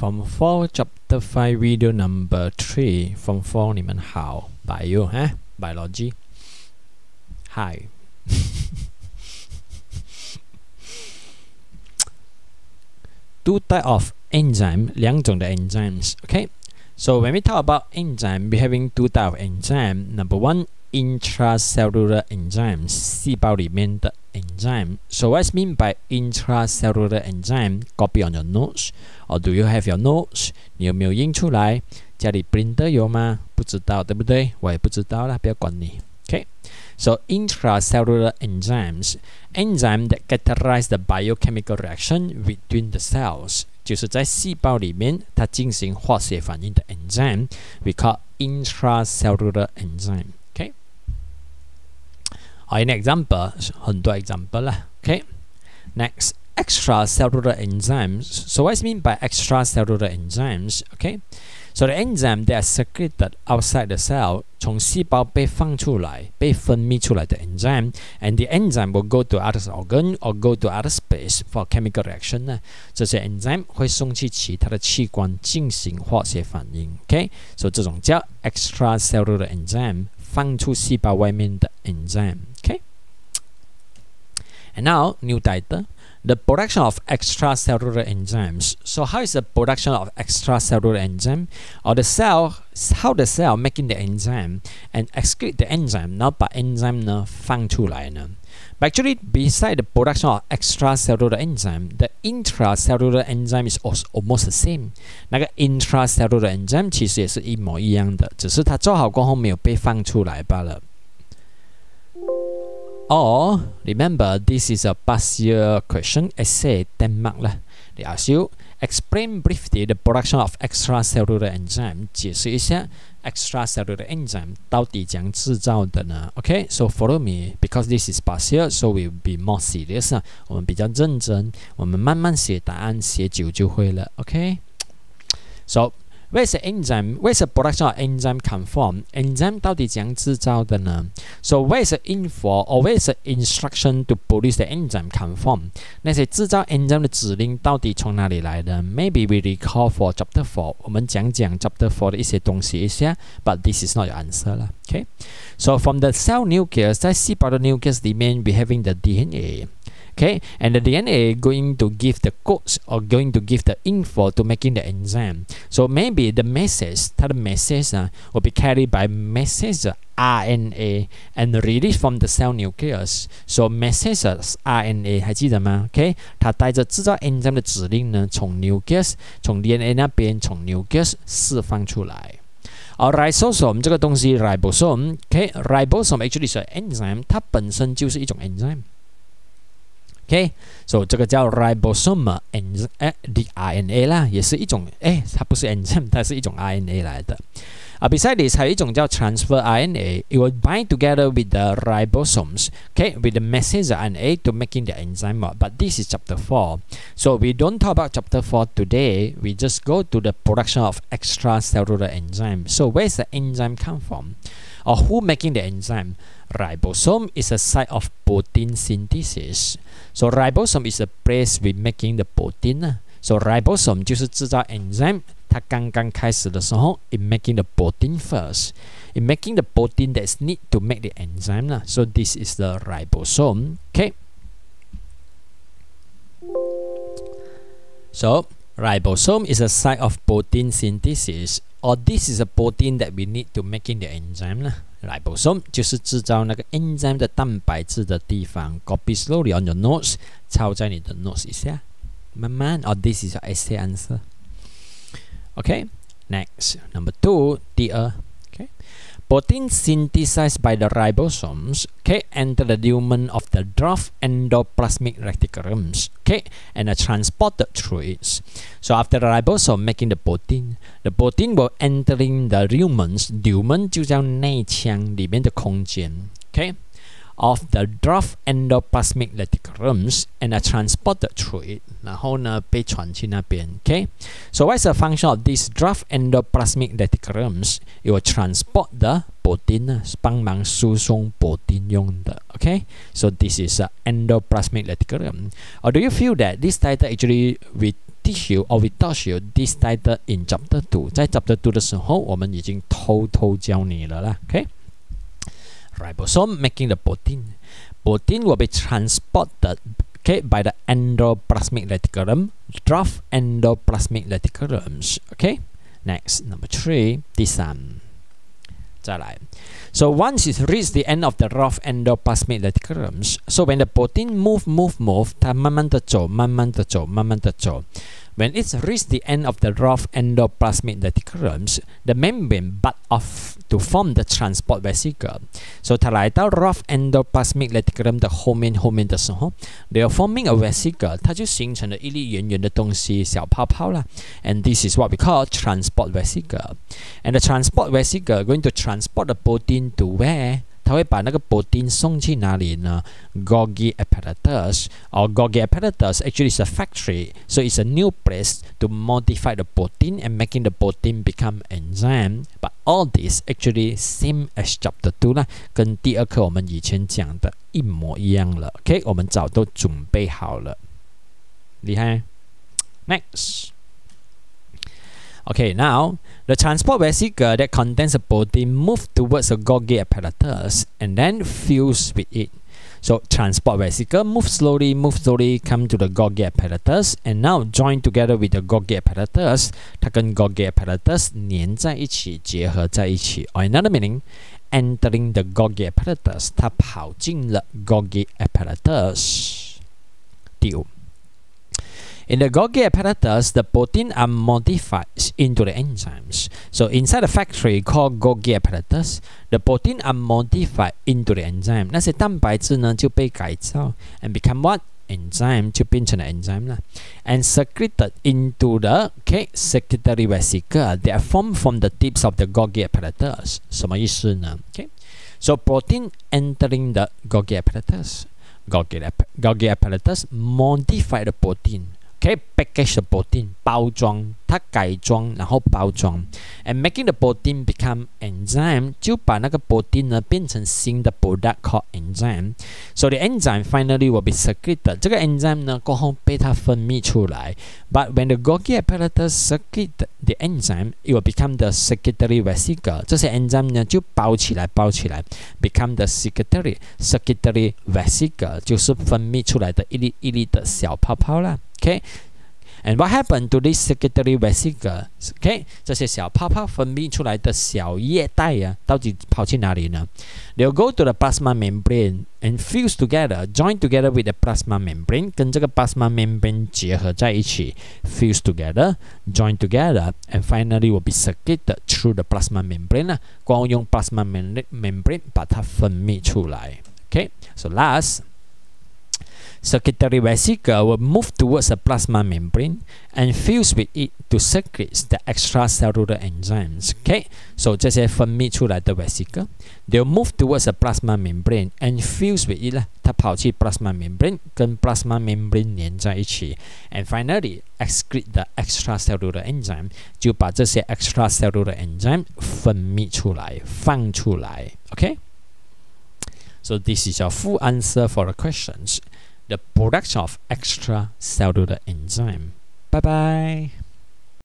From 4 chapter 5 video number 3 From 4 你们好 Bio 哈 Biology Hi 2 type of enzyme 两种的 enzymes Okay So when we talk about enzyme We having 2 type of enzyme Number 1 Intracellular enzymes 细胞里面的 enzyme So what's mean by intracellular enzyme? Copy on your notes Or do you have your notes? 你有没有印出来？家里 printer 有吗？不知道，对不对？我也不知道啦，不要管你。Okay, so intracellular enzymes, enzyme that catalyze the biochemical reaction between the cells, 就是在细胞里面它进行化学反应的 enzyme, we call intracellular enzyme. Okay, or in example, 很多 example 啦。Okay, next. Extracellular enzymes. So what is mean by extracellular enzymes? Okay, so the enzyme that are secreted outside the cell, 从细胞被放出来、被分泌出来的 enzyme, and the enzyme will go to other organ or go to other space for chemical reaction 呢。这些 enzyme 会送去其他的器官进行化学反应。Okay, so 这种叫 extracellular enzyme， 放出细胞外面的 enzyme。Okay, and now new title. The production of extracellular enzymes. So how is the production of extracellular enzyme? Or the cell, how the cell making the enzyme and excrete the enzyme, now by enzyme 呢放出来呢 But actually, beside the production of extracellular enzyme, the intracellular enzyme is also almost the same. 那个 intracellular enzyme 其实也是一模一样的，只是它做好过后没有被放出来罢了。Or, remember, this is a past year question, essay 10 mark lah. They ask you, explain briefly the production of extracellular enzyme. 解释一下 extracellular enzyme 到底怎样制造的呢 Okay, so follow me, because this is past year, so we'll be more serious. 我们比较认真，我们慢慢写答案，写久就会了 Okay? So, where's the enzyme? Where's the production of enzyme come from? Enzyme 到底怎样制造的呢 So where's the info or where's the instruction to produce the enzyme come from? 那些制造 enzyme 的指令到底从哪里来的 Maybe we recall for chapter 4 我们讲 chapter 4的一些东西一下 But this is not your answer lah, okay? So from the cell nucleus 在细胞的 nucleus 里面 we having the DNA Okay, and the DNA going to give the codes or going to give the info to making the enzyme. So maybe the message, the message will be carried by messenger RNA and released from the cell nucleus. So messengers RNA 还记得吗 ？Okay， 它带着制造 enzyme 的指令呢，从 nucleus， 从 DNA 那边，从 nucleus 释放出来。而 ribosome 这个东西 ，ribosome，Okay， ribosome actually is an enzyme， 它本身就是一种 enzyme。Okay, so 这个叫 ribosome DNA 啦，也是一种，哎，它不是 enzyme， 它是一种 RNA 来的。啊 ，besides this， 还有一种叫 transfer RNA， it will bind together with the ribosomes, okay, with the messenger RNA to making the enzyme. But this is chapter 4, so we don't talk about chapter 4 today. We just go to the production of extracellular enzyme. So where's the enzyme come from, or who making the enzyme? Ribosome is a site of protein synthesis. So ribosome is a place we making the protein. So ribosome 就是制造 enzyme. 它刚刚开始的时候 ，it making the protein first. It making the protein that is need to make the enzyme 啦。So this is the ribosome. Okay. So ribosome is a site of protein synthesis. Or this is a protein that we need to making the enzyme 啦。Ribosome 就是制造那个 enzyme 的蛋白质的地方 Copy slowly on your notes 抄在你的 notes 一下慢慢 Or this is your essay answer Okay Next Number 2 第二 Okay Protein synthesized by the ribosomes Okay Enter the lumen of the draft endoplasmic reticulums Okay And are transported through it So after the ribosome making the protein will entering the lumens Lumen 就叫内腔里面的空间 Okay Of the draft endoplasmic reticulums and are transported through it 然后呢被传去那边 Okay So what is the function of these draft endoplasmic reticulums? It will transport the protein 帮忙输送 protein 用的 Okay So this is an endoplasmic reticulum Or do you feel that this title actually we tissue or without tissue, this title in chapter 2. 在 chapter 2 的时候，我们已经偷偷教你了啦。Okay, ribosome making the protein. Protein will be transported, okay, by the endoplasmic reticulum, draft endoplasmic reticulums. Okay, next number 3, this one. So once it reaches the end of the rough endoplasmic reticulums, so when the protein move, 它慢慢的走。When it reaches the end of the rough endoplasmic reticulums, the membrane butt off to form the transport vesicle. So 它来到 rough endoplasmic reticulum 的后面的时候 ，they are forming a vesicle， 它就形成了一粒圆圆的东西，小泡泡啦。And this is what we call transport vesicle. And the transport vesicle going to transport the protein to where? 它会把那个 protein 送去哪里呢 ？Golgi apparatus or Golgi apparatus actually is a factory, so it's a new place to modify the protein and making the protein become enzyme. But all this actually same as chapter 2 啦，跟第二课我们以前讲的一模一样了。OK， 我们早都准备好了，厉害。Next. Okay, now the transport vesicle that contains a protein moves towards a Golgi apparatus and then fuses with it. So transport vesicle moves slowly, come to the Golgi apparatus and now join together with the Golgi apparatus. 它跟 Golgi apparatus 粘在一起，结合在一起。Or another meaning, entering the Golgi apparatus. 它跑进了 Golgi apparatus. 第五。In the Golgi apparatus, the protein are modified into the enzymes. So inside the factory called Golgi apparatus, the protein are modified into the enzyme. 那些蛋白质呢就被改造 and become what? Enzyme 就变成了 enzyme 啦 and secreted into the secretory vesicle that are formed from the tips of the Golgi apparatus. 什么意思呢 ？Okay, so protein entering the Golgi apparatus, Golgi apparatus modify the protein. Okay, package the protein, 包装，它改装然后包装 and making the protein become enzyme 就把那个 protein 呢变成新的 product called enzyme. So the enzyme finally will be secreted. 这个 enzyme 呢过后被它分泌出来 but when the Golgi apparatus secrete the enzyme, it will become the secretory vesicle. 这些 enzyme 呢就包起来 become the secretory vesicle 就是分泌出来的一粒一粒的小泡泡啦。Okay, and what happened to this secretory vesicle? Okay, 这些小泡泡分泌出来的小液带啊，到底跑去哪里呢 ？They'll go to the plasma membrane and fuse together, join together with the plasma membrane， 跟这个 plasma membrane 结合在一起 ，fuse together, join together, and finally will be secreted through the plasma membrane 啊，光用 plasma membrane 把它分泌出来。Okay, so last.Secretory vesicle will move towards the plasma membrane and fuse with it to secrete the extracellular enzymes. Okay, so 这些分泌出来的 vesicle, they'll move towards the plasma membrane and fuse with it 啦，它跑去 plasma membrane 跟 plasma membrane 粘在一起 ，and finally excrete the extracellular enzyme 就把这些 extracellular enzyme 分泌出来，放出来。Okay, so this is your full answer for the questions. The production of extracellular enzyme. Bye bye.